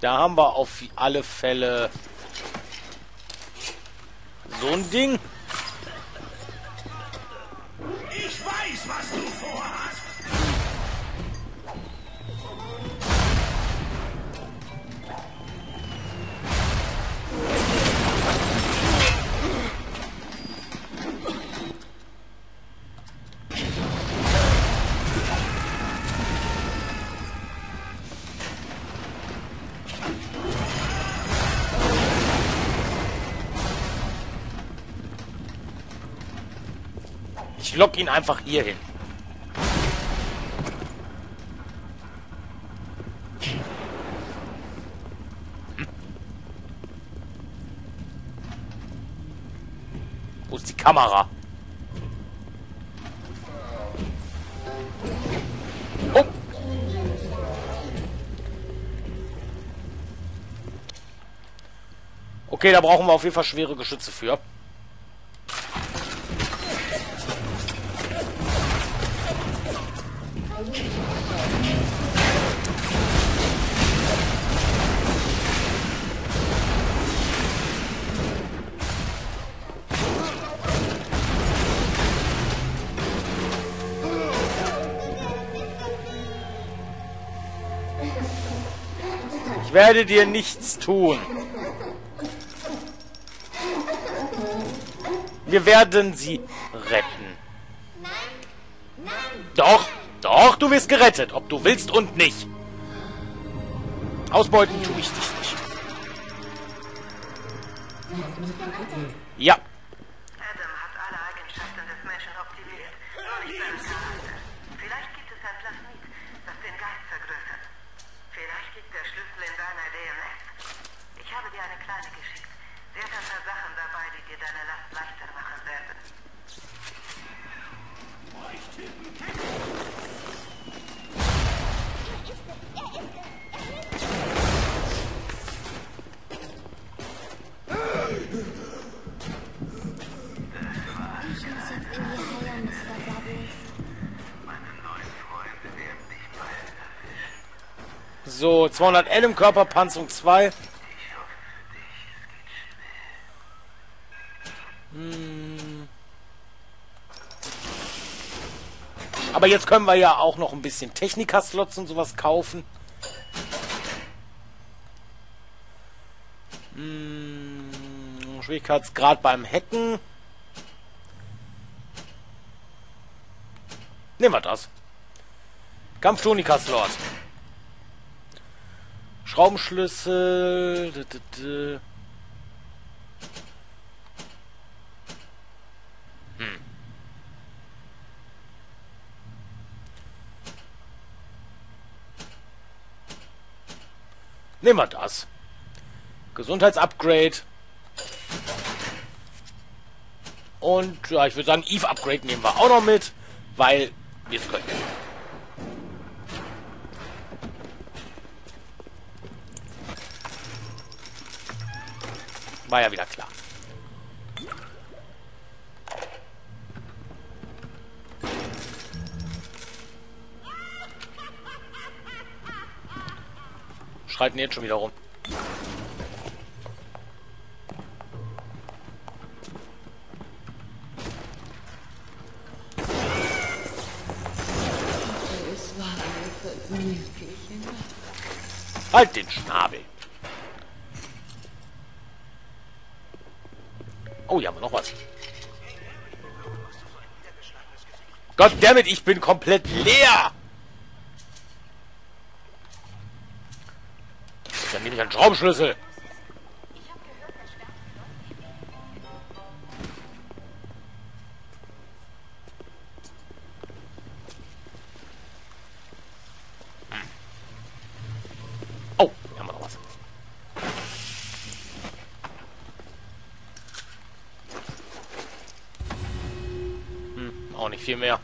Da haben wir auf alle Fälle so ein Ding. Ich weiß, was du vorhast. Ich lock ihn einfach hier hin. Wo ist die Kamera? Oh. Okay, da brauchen wir auf jeden Fall schwere Geschütze für. Ich werde dir nichts tun. Wir werden sie retten. Nein, nein. Doch, doch, du wirst gerettet, ob du willst und nicht. Ausbeuten tue ich dich nicht. Ja. Adam hat alle Eigenschaften des Menschen optimiert. Nur nicht seinen Charakter. Vielleicht gibt es ein Plasmid, das den Geist vergrößert. Vielleicht liegt der Schlüssel in deiner DNS. Ich habe dir eine kleine geschickt. Sehr taffe Sachen dabei, die dir deine Last leichter machen werden. So, 200 L im Körper, Panzerung 2. Aber jetzt können wir ja auch noch ein bisschen Technika-Slots und sowas kaufen. Schwierigkeitsgrad beim Hacken. Nehmen wir das. Kampftonika-Slot. Schraubenschlüssel. Nehmen wir das. Gesundheits-Upgrade. Und ja, ich würde sagen, Eve-Upgrade nehmen wir auch noch mit, weil wir es können. War ja wieder klar. Schreiten jetzt schon wieder rum. Halt den Schnabel. Oh, hier haben wir noch was. Goddammit, ich bin komplett leer. Dann nehme ich einen Schraubenschlüssel. Oh, hier haben wir noch was. Auch nicht viel mehr.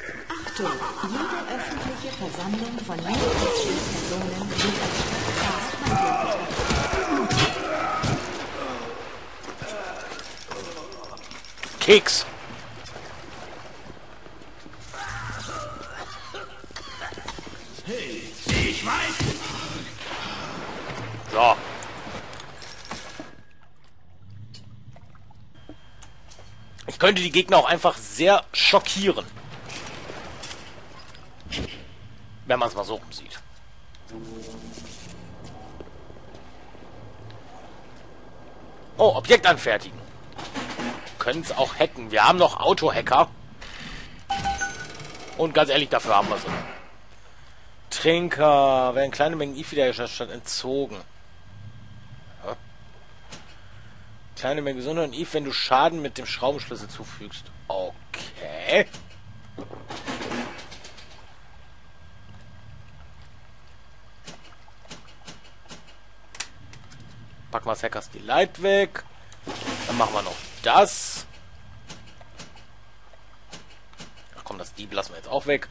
Achtung! Jede öffentliche Versammlung von mehr als 10 Personen wird als strafbar betrachtet. Keks! So. Ich könnte die Gegner auch einfach sehr schockieren. Wenn man es mal so rumsieht. Oh, Objekt anfertigen. Können es auch hacken. Wir haben noch Auto-Hacker. Und ganz ehrlich, dafür haben wir es. Trinker werden kleine Mengen Eve wiederhergestellt entzogen. Ja. Kleine Menge Gesundheit und Eve, wenn du Schaden mit dem Schraubenschlüssel zufügst. Okay. Packen wir das Hackers Delight weg. Dann machen wir noch das. Ach komm, das Dieb lassen wir jetzt auch weg.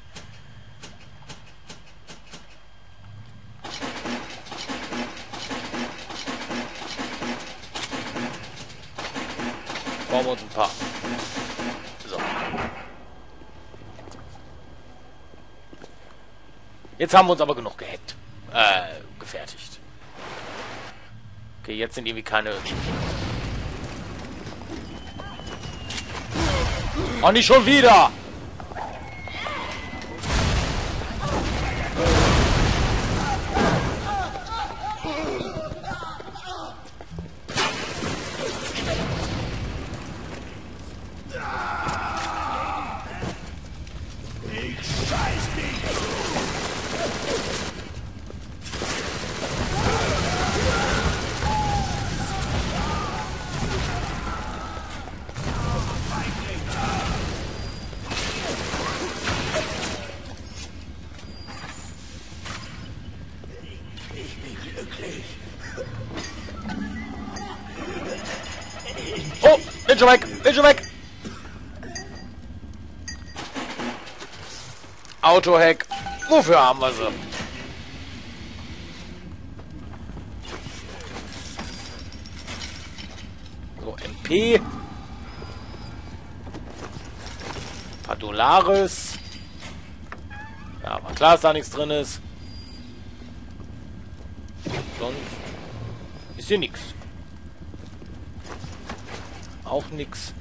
Bauen wir uns ein paar. So. Jetzt haben wir uns aber genug gehackt. Gefertigt. Okay, jetzt sind irgendwie keine... Oh, nicht schon wieder! Oh, bin schon weg, Auto-Hack, wofür haben wir sie? So, MP. Ein paar Dollares. Ja, aber klar, dass da nichts drin ist. Sonst ist hier nichts. Auch nix.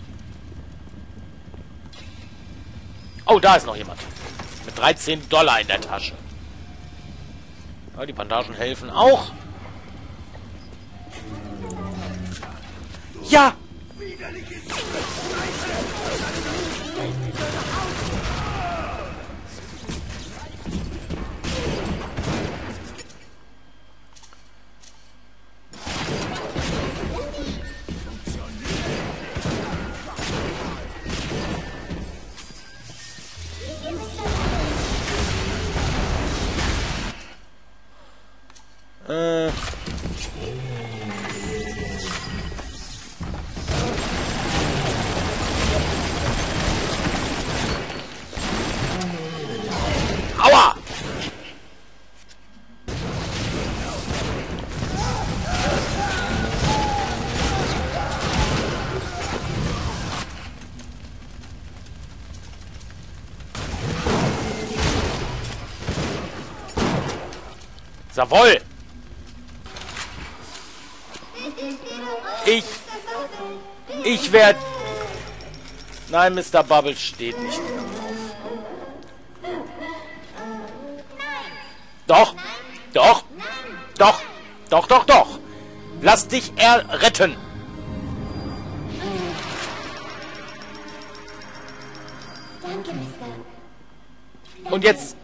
Oh, da ist noch jemand. Mit 13 Dollar in der Tasche. Ja, die Bandagen helfen auch. Ja! Aua! Jawohl! Ich werde... Nein, Mr. Bubble steht nicht mehr drauf. Doch! Doch! Doch! Doch, doch, doch! Lass dich retten! Und jetzt...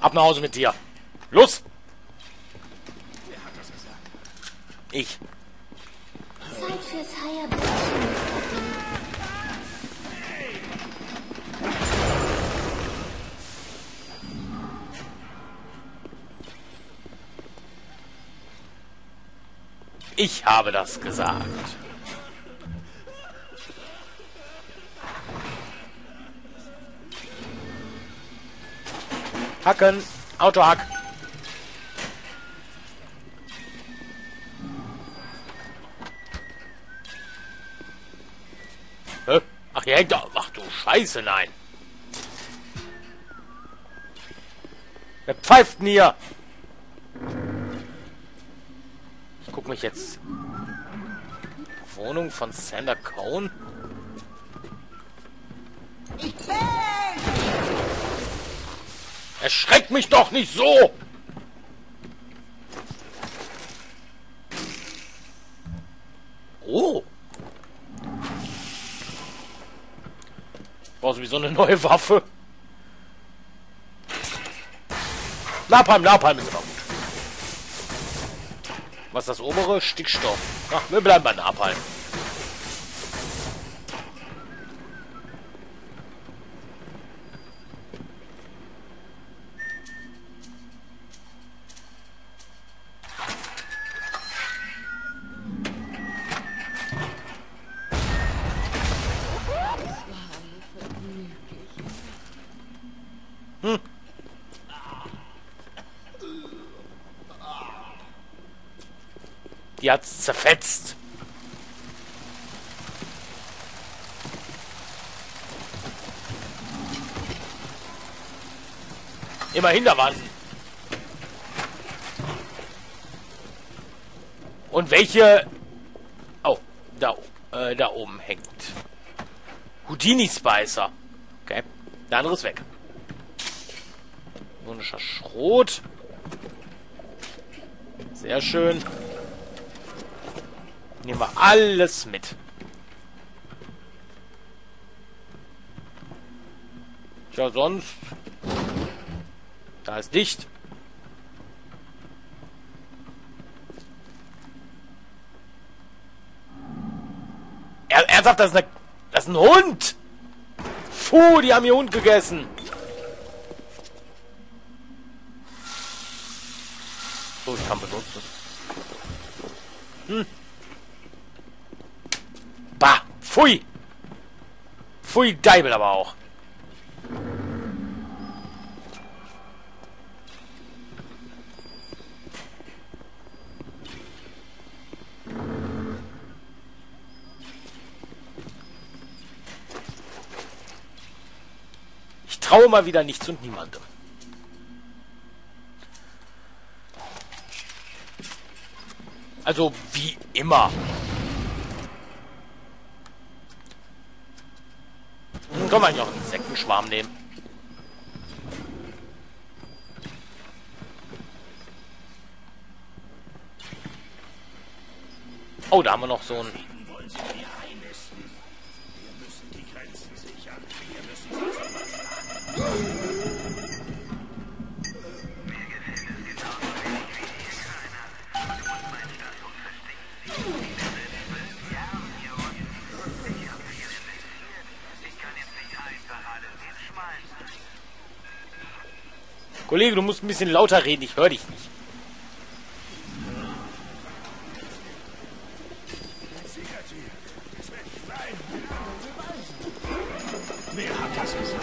Ab nach Hause mit dir! Los! Ich... Ich habe das gesagt. Hacken, Autohack. Ach, hier hängt doch. Ach du Scheiße, nein. Wer pfeift denn hier? guck mich jetzt. Wohnung von Sander Cohn? Erschreckt mich doch nicht so! Oh! Ich brauche sowieso eine neue Waffe. Napalm ist immer gut. Was ist das obere? Stickstoff. Ach, wir bleiben bei Napalm. Die hat's zerfetzt. Immerhin, da waren sie. Und welche... Oh, da oben hängt. Houdini Spicer. Okay, der andere ist weg. Ironischer Schrot. Sehr schön. Nehmen wir alles mit. Tja, sonst... Da ist dicht. Ernsthaft, das ist ein Hund! Puh, die haben ihr Hund gegessen. So, ich kann benutzen. Hm. Bah, pfui! Pfui, Deibel aber auch. Ich traue mal wieder nichts und niemandem. Also, wie immer. Kann man ja auch einen Insektenschwarm nehmen. Oh, da haben wir noch so einen... Kollege, du musst ein bisschen lauter reden, ich höre dich nicht. Wer hat das gesagt?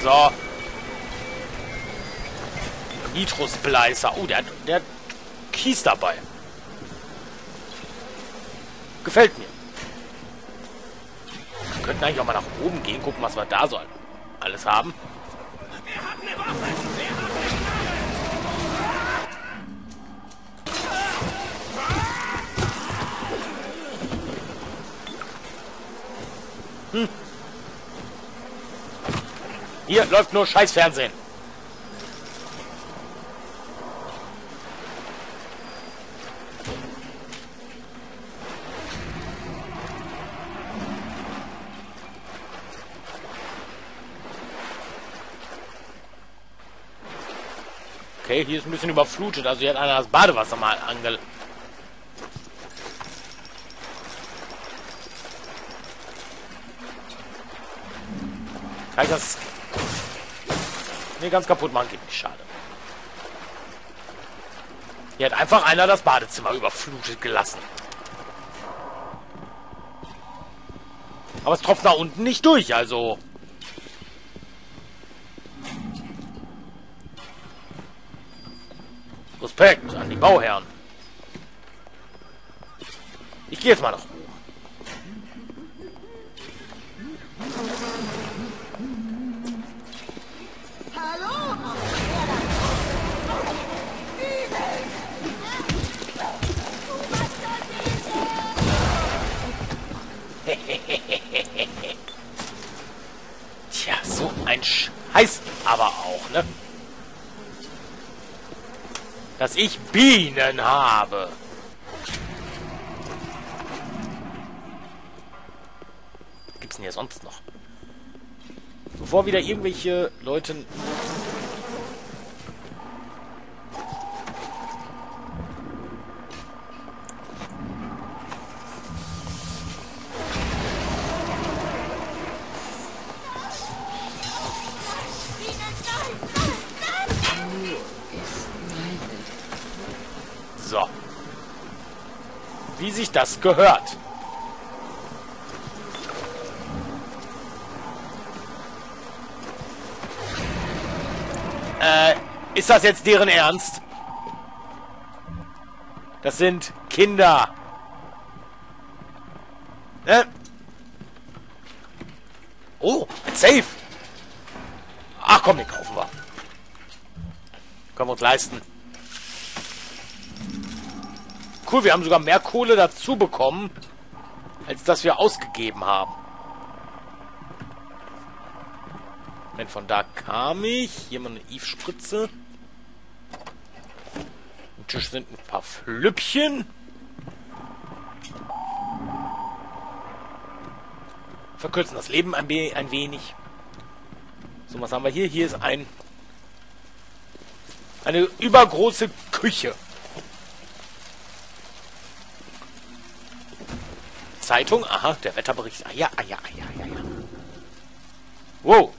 So. Nitrosbleiser. Oh, der hat Kies dabei. Gefällt mir. Wir könnten eigentlich auch mal nach oben gehen, gucken, was wir da so alles haben. Er hat eine Waffe. Er hat eine Waffe. Hier läuft nur scheiß Fernsehen. Okay, hier ist ein bisschen überflutet. Also hier hat einer das Badewasser mal angelegt. Kann ich das... Ne, ganz kaputt machen geht nicht, schade. Hier hat einfach einer das Badezimmer überflutet gelassen. Aber es tropft nach unten nicht durch, also... Respekt an die Bauherren. Ich gehe jetzt mal nach oben. Tja, so ein Scheiß aber auch, ne? Dass ich Bienen habe. Was gibt's denn hier sonst noch? Bevor wieder irgendwelche Leute... Wie sich das gehört. Ist das jetzt deren Ernst? Das sind Kinder. Oh, ein Safe. Ach komm, den kaufen wir. Können wir uns leisten. Cool, wir haben sogar mehr Kohle dazu bekommen, als dass wir ausgegeben haben. Wenn von da kam ich. Hier mal eine Eve-Spritze. Am Tisch sind ein paar Flüppchen. Verkürzen das Leben ein wenig. So, was haben wir hier? Hier ist eine übergroße Küche. Zeitung, aha, der Wetterbericht. Ah ja, ah ja, ah ja, ah ja. Wow.